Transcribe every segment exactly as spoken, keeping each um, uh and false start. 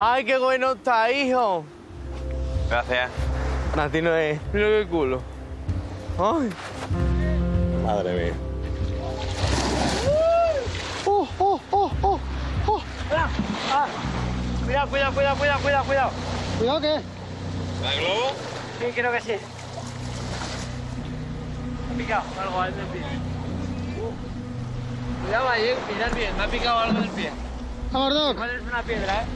Ay, qué bueno está, hijo. Gracias. A ti no es. Mira qué culo. Ay. Madre mía. Uh, uh, uh, uh, uh. Mira, ah. Cuidado, cuidado, cuidado, cuidado, cuidado, cuidado. ¿Cuidado qué? ¿El globo? Sí, creo que sí. Me ha picado algo en el pie. Uh. Cuidado ahí, mirad bien, me ha picado algo en el pie. Vamos, Doc. Igual es una piedra, ¿eh?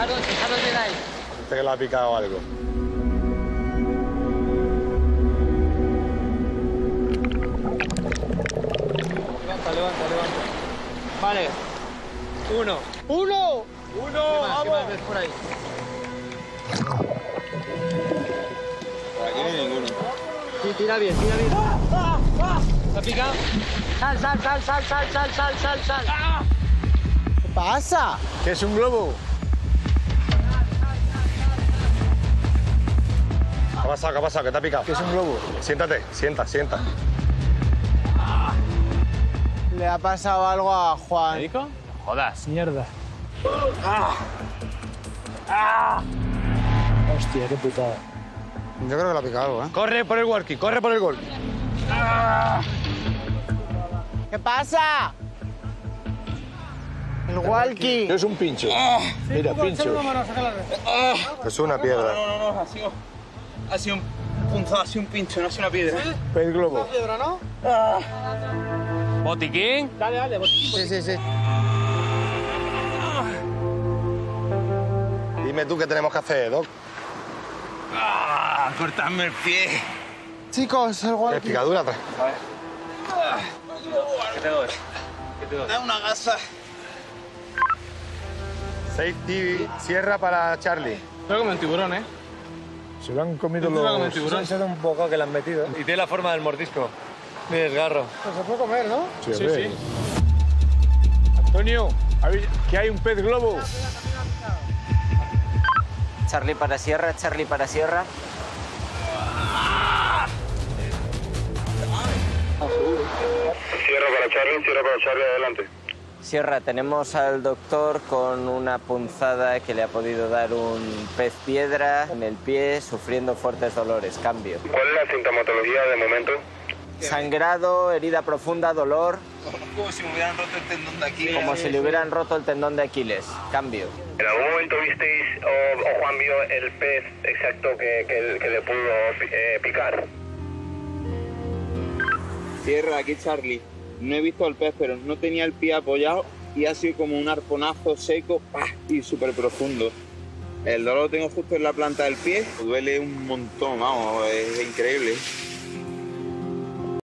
Harold, Harold, ven ahí. Parece que le ha picado algo. Levanta, levanta, levanta. Vale. Uno. ¡Uno! ¡Uno! ¿Qué más, ¿Qué más ves por ahí? Por aquí no hay ninguno. Sí, tira bien, tira bien. ¡Ah, ah, ah! ¿Te ha picado? Sal, sal, sal, sal, sal, sal, sal, sal, sal. ¡Ah! ¿Qué pasa? ¿Qué es un globo? ¿Qué ha pasado? ¿Qué ha pasado? ¿Qué te ha picado? ¿Qué es un globo? Siéntate, sienta, sienta. Le ha pasado algo a Juan. ¿Médico? Jodas. Mierda. ¡Ah! ¡Ah! Hostia, qué putada. Yo creo que le ha picado algo, ¿eh? Corre por el walkie, corre por el walkie. ¡Ah! ¿Qué pasa? El walkie. Es un pincho. ¡Ah! Sí, mira, pincho. ¡Ah! Es una piedra. No, no, no, ha sido, ha sido un punzado, ha sido un pincho, no ha sido una piedra. ¿Sí? El globo. Una piedra, ¿no? ¡Ah! ¿Botiquín? Dale, dale, botiquín, botiquín. Sí, sí, sí. Dime tú qué tenemos que hacer, Doc. ¡Ah! ¡Cortadme el pie! Chicos, el walkie. Es picadura atrás. A ver. Ah, ¿qué te doy? ¿Qué te doy? Da una gasa. Safety, sierra para Charlie. Se lo ha comido un tiburón, ¿eh? Se lo han comido los... Se lo han comido tiburón. Se lo han un poco que le han metido. Y tiene la forma del mordisco. Mi desgarro. Pues se puede comer, ¿no? Sí, sí. sí. Antonio, que hay un pez globo. Charlie para sierra, Charlie para sierra. Sierra para Charlie, sierra para Charlie, adelante. Sierra, tenemos al doctor con una punzada que le ha podido dar un pez piedra en el pie, sufriendo fuertes dolores. Cambio. ¿Cuál es la sintomatología de momento? Sangrado, herida profunda, dolor. Como si me hubieran roto el tendón de Aquiles. Como si le hubieran roto el tendón de Aquiles. Cambio. ¿En algún momento visteis o, o Juan vio el pez exacto que, que, que le pudo eh, picar? Sierra, aquí Charlie. No he visto al pez, pero no tenía el pie apoyado y ha sido como un arponazo seco ¡pah! Y súper profundo. El dolor lo tengo justo en la planta del pie. Duele un montón, vamos, es increíble.